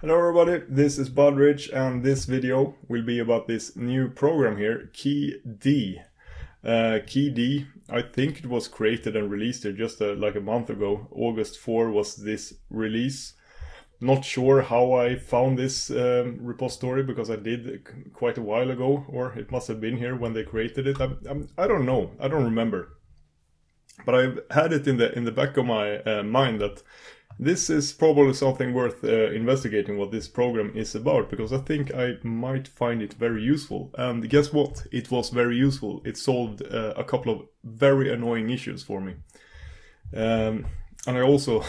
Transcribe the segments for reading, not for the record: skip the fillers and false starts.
Hello everybody, this is budRich and this video will be about this new program here, keyd. Keyd, I think it was created and released here just like a month ago. August 4 was this release. Not sure how I found this repository, because I did quite a while ago, or it must have been here when they created it. I don't know, I don't remember. But I've had it in the back of my mind that this is probably something worth investigating, what this program is about, because I think I might find it very useful. And guess what? It was very useful. It solved a couple of very annoying issues for me. And I also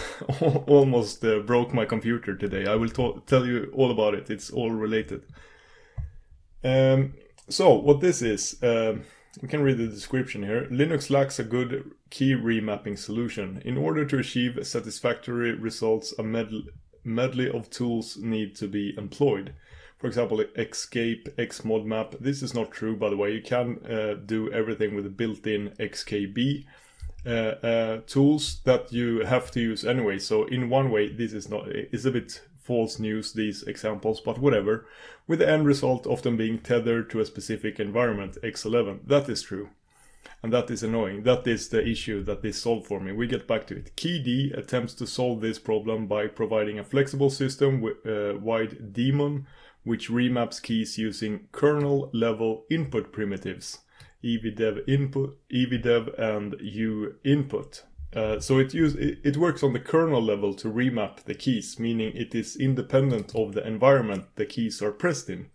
almost broke my computer today. I will tell you all about it. It's all related. So what this is, we can read the description here. Linux lacks a good key remapping solution. In order to achieve satisfactory results, a medley of tools need to be employed. For example, Xcape, Xmodmap. This is not true, by the way. You can do everything with the built-in XKB tools that you have to use anyway. So in one way, this is not, it's a bit false news, these examples, but whatever, with the end result often being tethered to a specific environment, X11. That is true, and that is annoying. That is the issue that this solved for me. We get back to it. Keyd attempts to solve this problem by providing a flexible system-wide daemon which remaps keys using kernel-level input primitives, evdev and uinput. So it works on the kernel level to remap the keys, meaning it is independent of the environment the keys are pressed in.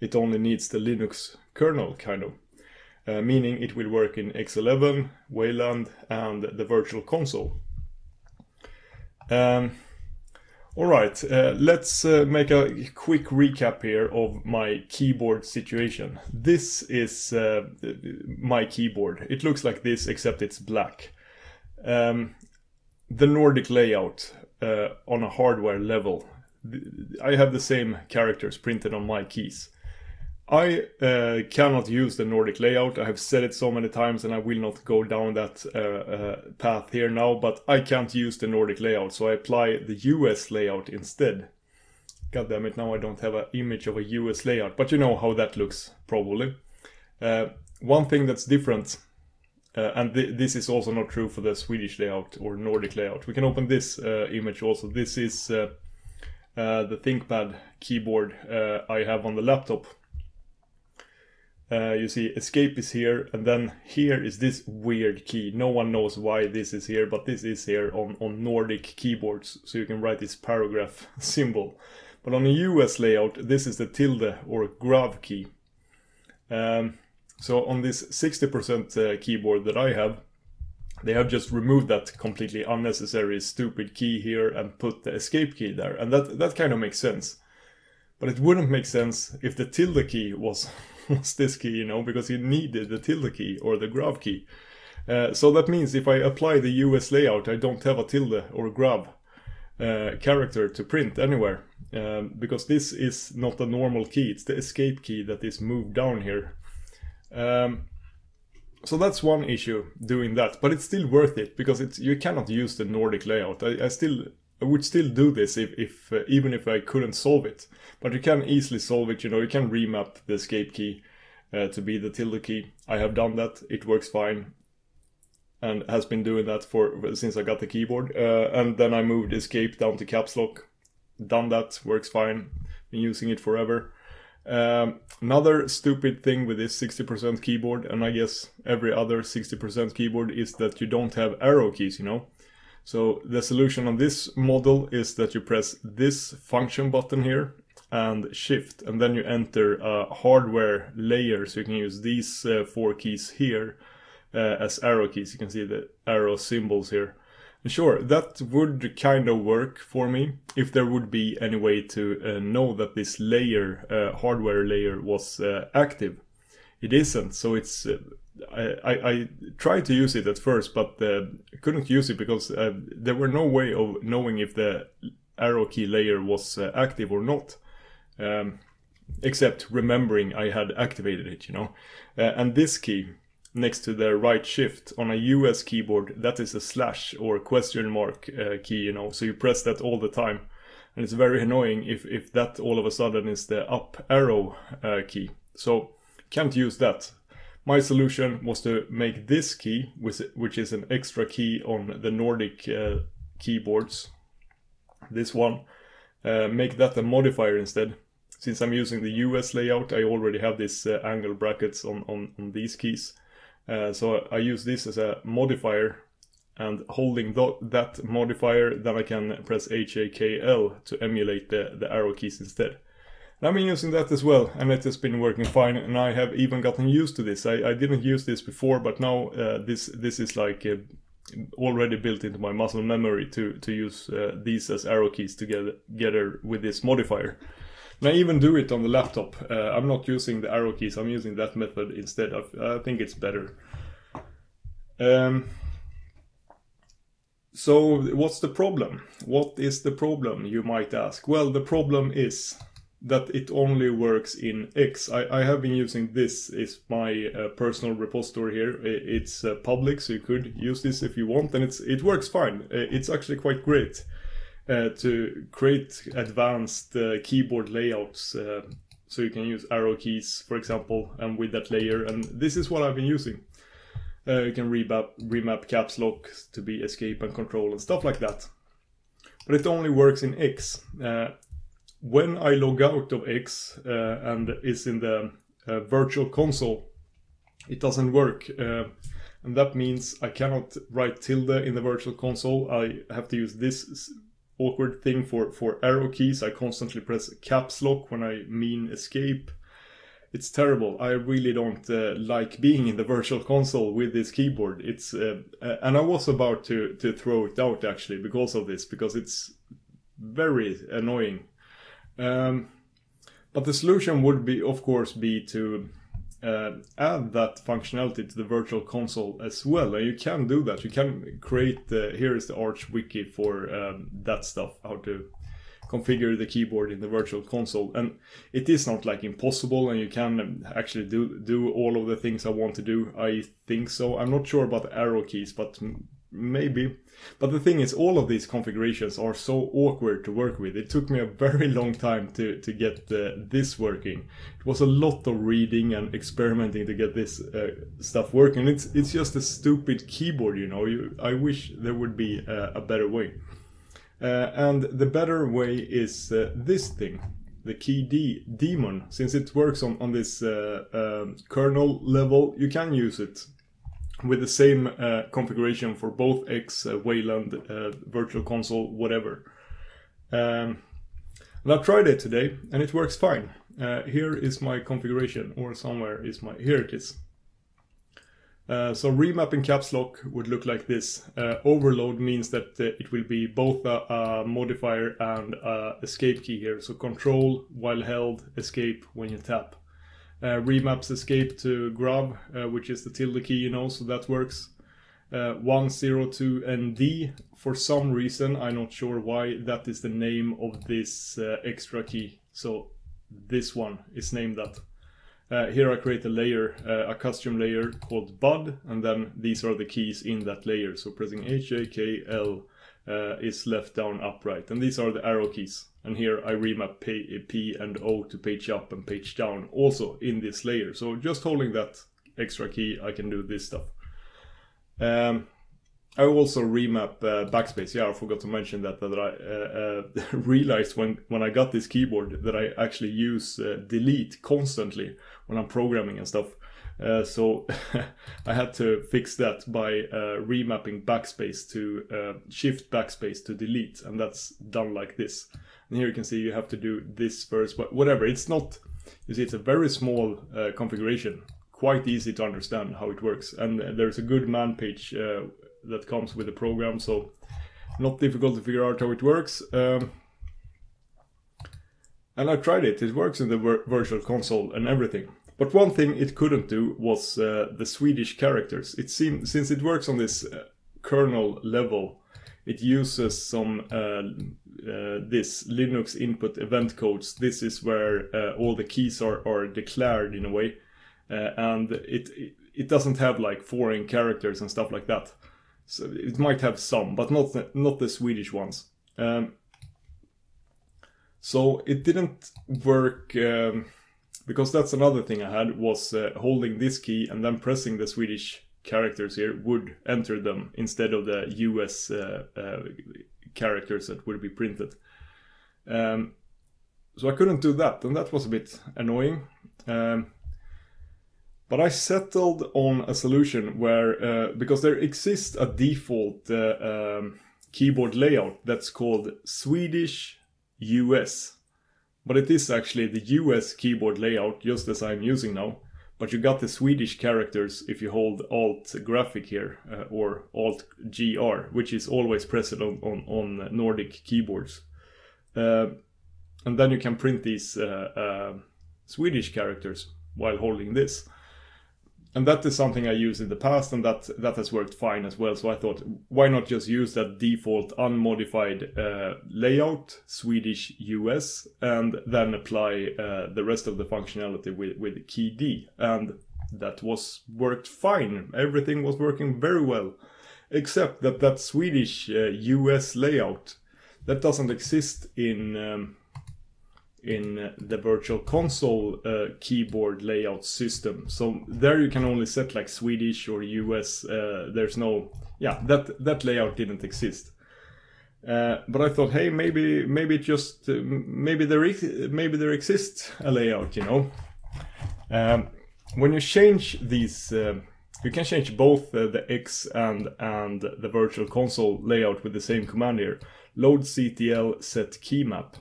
It only needs the Linux kernel, kind of. Meaning it will work in X11, Wayland, and the virtual console. Alright, let's make a quick recap here of my keyboard situation. This is my keyboard. It looks like this, except it's black. The Nordic layout on a hardware level. I have the same characters printed on my keys. I cannot use the Nordic layout. I have said it so many times and I will not go down that path here now, but I can't use the Nordic layout, so I apply the US layout instead. God damn it, now I don't have an image of a US layout, but you know how that looks, probably. One thing that's different, and this is also not true for the Swedish layout or Nordic layout. We can open this image also. This is the ThinkPad keyboard I have on the laptop. You see Escape is here, and then here is this weird key. No one knows why this is here, but this is here on Nordic keyboards, so you can write this paragraph symbol. But on the US layout, this is the tilde or grav key. So on this 60% keyboard that I have, they have just removed that completely unnecessary stupid key here and put the Escape key there. And that kind of makes sense. But it wouldn't make sense if the tilde key was this key, you know, because you needed the tilde key or the grav key. So that means if I apply the US layout, I don't have a tilde or grav character to print anywhere. Because this is not a normal key, it's the Escape key that is moved down here. So that's one issue doing that, but it's still worth it because you cannot use the Nordic layout. I would still do this if even if I couldn't solve it, but you can easily solve it. You know, you can remap the Escape key to be the tilde key. I have done that; it works fine, and has been doing that for since I got the keyboard. And then I moved Escape down to caps lock. Done that; works fine. Been using it forever. Another stupid thing with this 60% keyboard, and I guess every other 60% keyboard, is that you don't have arrow keys, you know. So the solution on this model is that you press this function button here and shift, and then you enter a hardware layer, so you can use these four keys here as arrow keys. You can see the arrow symbols here. Sure, that would kind of work for me if there would be any way to know that this layer, hardware layer, was active. It isn't, so it's I tried to use it at first, but couldn't use it because there were no way of knowing if the arrow key layer was active or not, except remembering I had activated it, you know. And this key next to the right shift on a US keyboard, that is a slash or question mark key, you know, so you press that all the time. And it's very annoying if that all of a sudden is the up arrow key. So can't use that. My solution was to make this key, which is an extra key on the Nordic keyboards, this one, make that a modifier instead. Since I'm using the US layout, I already have this angle brackets on these keys. So I use this as a modifier, and holding that modifier, then I can press HAKL to emulate the arrow keys instead. And I've been using that as well, and it has been working fine, and I have even gotten used to this. I didn't use this before, but now this is like already built into my muscle memory to use these as arrow keys together with this modifier. And I even do it on the laptop. I'm not using the arrow keys, I'm using that method instead. I think it's better. So what's the problem? What is the problem, you might ask? Well, the problem is that it only works in X. I have been using this, is my personal repository here. It's public, so you could use this if you want, and it works fine. It's actually quite great. To create advanced keyboard layouts, so you can use arrow keys, for example, and with that layer, and this is what I've been using. You can remap caps lock to be escape and control and stuff like that. But it only works in X. When I log out of X and is in the virtual console, it doesn't work. And that means I cannot write tilde in the virtual console. I have to use this awkward thing for arrow keys. I constantly press caps lock when I mean escape. It's terrible. I really don't like being in the virtual console with this keyboard. It's and I was about to throw it out actually because of this, because it's very annoying. But the solution would be, of course, to add that functionality to the virtual console as well, and you can do that. You can create here is the Arch wiki for that stuff, how to configure the keyboard in the virtual console, and it is not like impossible, and you can actually do all of the things I want to do. I think so. I'm not sure about the arrow keys, but maybe. But the thing is, all of these configurations are so awkward to work with. It took me a very long time to get this working. It was a lot of reading and experimenting to get this stuff working. It's just a stupid keyboard, you know. I wish there would be a better way. And the better way is this thing, the keyd daemon. Since it works on this kernel level, you can use it with the same configuration for both X, Wayland, virtual console, whatever. And I tried it today, and it works fine. Here is my configuration, or somewhere is my, here it is. So remapping caps lock would look like this. Overload means that it will be both a modifier and a escape key here. So control while held, escape when you tap. Remaps escape to grab, which is the tilde key, you know, so that works. 102 and D, for some reason, I'm not sure why, that is the name of this extra key. So this one is named that. Here I create a layer, a custom layer called bud, and then these are the keys in that layer. So pressing HAKL is left, down, upright, and these are the arrow keys. And here I remap P and O to page up and page down, also in this layer. So just holding that extra key, I can do this stuff. I also remap backspace. Yeah, I forgot to mention that I realized when I got this keyboard that I actually use delete constantly when I'm programming and stuff. So I had to fix that by remapping backspace to shift backspace to delete, and that's done like this. And here you can see you have to do this first, but whatever, it's not, you see, it's a very small configuration, quite easy to understand how it works, and there's a good man page that comes with the program, so not difficult to figure out how it works. And I tried it, it works in the virtual console and everything. But one thing it couldn't do was the Swedish characters. It seemed, since it works on this kernel level, it uses some this Linux input event codes. This is where all the keys are declared in a way, and it doesn't have like foreign characters and stuff like that. So it might have some, but not the Swedish ones. So it didn't work because that's another thing I had was holding this key and then pressing the Swedish characters here would enter them instead of the US characters that would be printed. So I couldn't do that, and that was a bit annoying. But I settled on a solution where, because there exists a default keyboard layout that's called Swedish US, but it is actually the US keyboard layout, just as I'm using now. But you got the Swedish characters if you hold Alt-Graphic here, or Alt-G-R, which is always present on Nordic keyboards. And then you can print these Swedish characters while holding this. And that is something I used in the past, and that has worked fine as well. So I thought, why not just use that default unmodified layout, Swedish US, and then apply the rest of the functionality with keyd. And that worked fine. Everything was working very well, except that Swedish US layout, that doesn't exist in the Virtual Console keyboard layout system. So there you can only set like Swedish or US. There's no, yeah, that layout didn't exist. But I thought, hey, maybe there exists a layout, you know. When you change these, you can change both the X and the Virtual Console layout with the same command here: loadctl set keymap.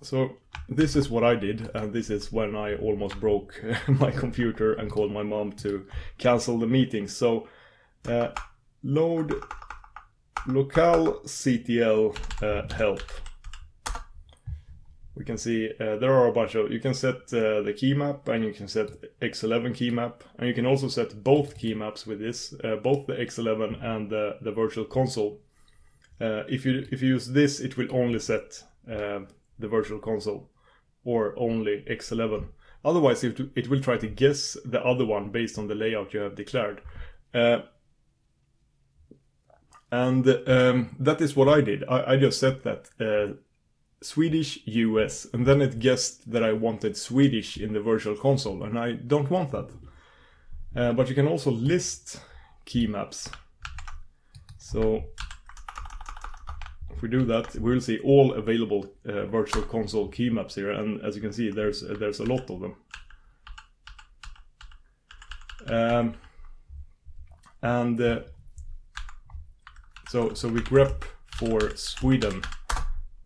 So this is what I did, and this is when I almost broke my computer and called my mom to cancel the meeting. So load localctl help. We can see there are a bunch of, you can set the key map, and you can set X11 key map, and you can also set both key maps with this, both the X11 and the Virtual Console. If you use this, it will only set the Virtual Console or only X11. Otherwise, it will try to guess the other one based on the layout you have declared. And that is what I did. I just set that Swedish US, and then it guessed that I wanted Swedish in the Virtual Console, and I don't want that. But you can also list key maps. So if we do that, we'll see all available Virtual Console key maps here, and as you can see, there's a lot of them. So we grep for Sweden.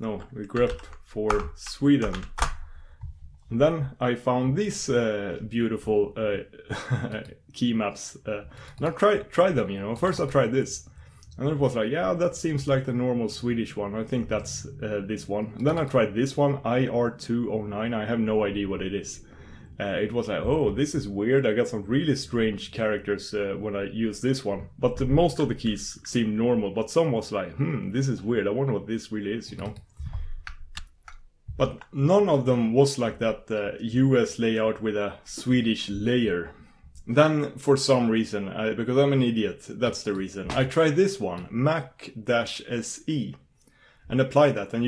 No, we grep for Sweden. And then I found these beautiful key maps. Now try them, you know. First I tried this. And it was like, yeah, that seems like the normal Swedish one. I think that's this one. And then I tried this one, IR209. I have no idea what it is. It was like, oh, this is weird. I got some really strange characters when I used this one. But most of the keys seemed normal. But some was like, this is weird. I wonder what this really is, you know. But none of them was like that US layout with a Swedish layer. Then, for some reason, because I'm an idiot, that's the reason, I tried this one, mac-se, and applied that. And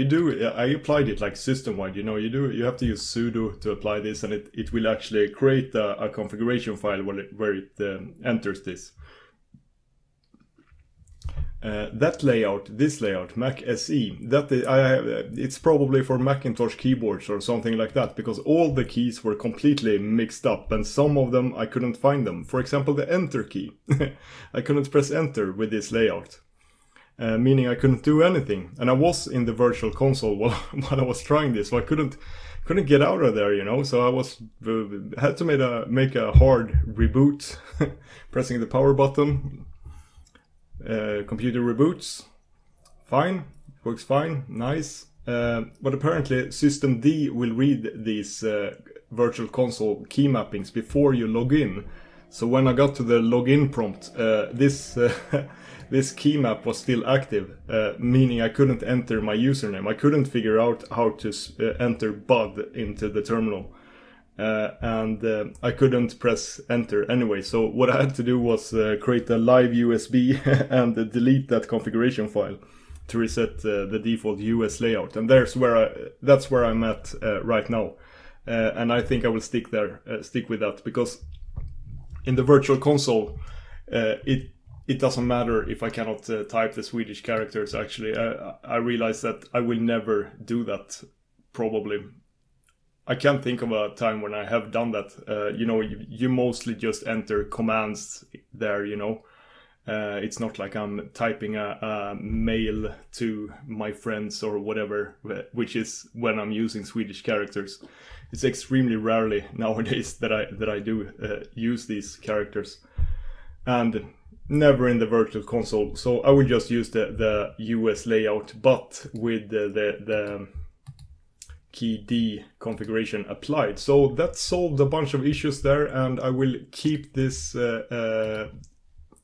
I applied it like system-wide, you know, you have to use sudo to apply this, and it will actually create a configuration file where it enters this. That layout, this layout, mac-se, it's probably for Macintosh keyboards or something like that, because all the keys were completely mixed up, and some of them I couldn't find them. For example, the enter key. I couldn't press enter with this layout, meaning I couldn't do anything. And I was in the Virtual Console while I was trying this, so I couldn't get out of there, you know. So I had to make a hard reboot, pressing the power button. Computer reboots, fine, works fine, nice. But apparently systemd will read these Virtual Console key mappings before you log in. So when I got to the login prompt, this key map was still active, meaning I couldn't enter my username. I couldn't figure out how to enter bud into the terminal. And I couldn't press enter anyway, so what I had to do was create a live USB and delete that configuration file. to reset the default US layout. And there's where that's where I'm at right now. And I think I will stick there, stick with that, because in the virtual console, it doesn't matter if I cannot type the Swedish characters. Actually, I realize that I will never do that. Probably, I can't think of a time when I have done that. You know, you mostly just enter commands there. You know, it's not like I'm typing a mail to my friends or whatever, which is when I'm using Swedish characters. It's extremely rarely nowadays that I do use these characters, and never in the virtual console. So I would just use the US layout, but with the keyd configuration applied. So that solved a bunch of issues there, and I will keep this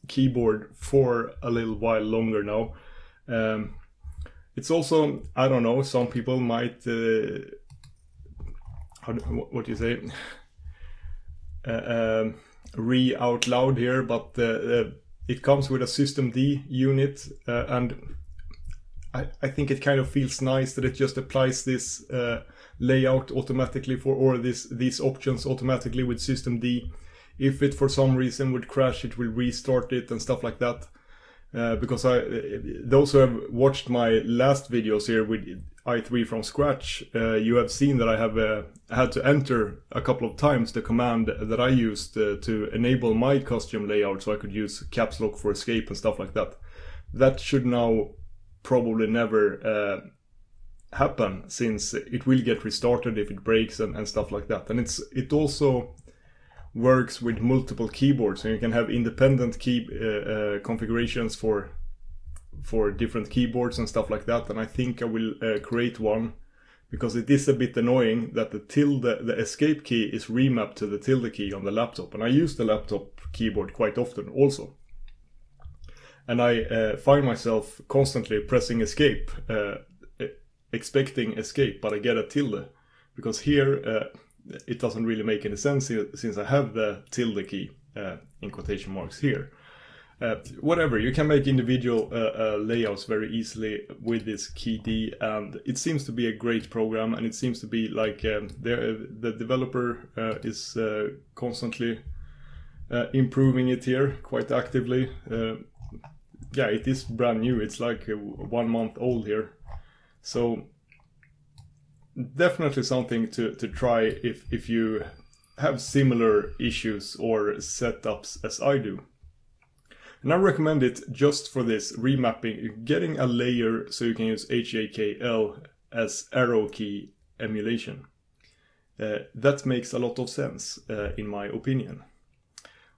keyboard for a little while longer now. It's also, I don't know, some people might what do you say? Out loud here, but it comes with a systemd unit, and I think it kind of feels nice that it just applies this layout automatically for, or these options automatically with systemd. If it for some reason would crash, it will restart it and stuff like that. Because those who have watched my last videos here with i3 from scratch, you have seen that I have had to enter a couple of times the command that I used to enable my custom layout, so I could use caps lock for escape and stuff like that. That should now probably never happen, since it will get restarted if it breaks and stuff like that. And it also works with multiple keyboards, and you can have independent key configurations for different keyboards and stuff like that. And I think I will create one, because it is a bit annoying that the escape key is remapped to the tilde key on the laptop, and I use the laptop keyboard quite often also, and I find myself constantly pressing escape, expecting escape, but I get a tilde, because here it doesn't really make any sense, since I have the tilde key in quotation marks here. Whatever, you can make individual layouts very easily with this keyd, and it seems to be a great program, and it seems to be like the developer is constantly improving it here quite actively. Yeah, it is brand new, it's like 1 month old here, so definitely something to try if you have similar issues or setups as I do. And I recommend it just for this remapping, getting a layer so you can use HAKL as arrow key emulation. That makes a lot of sense, in my opinion.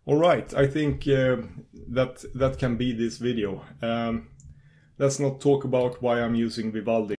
All right, I think that can be this video. Let's not talk about why I'm using Vivaldi.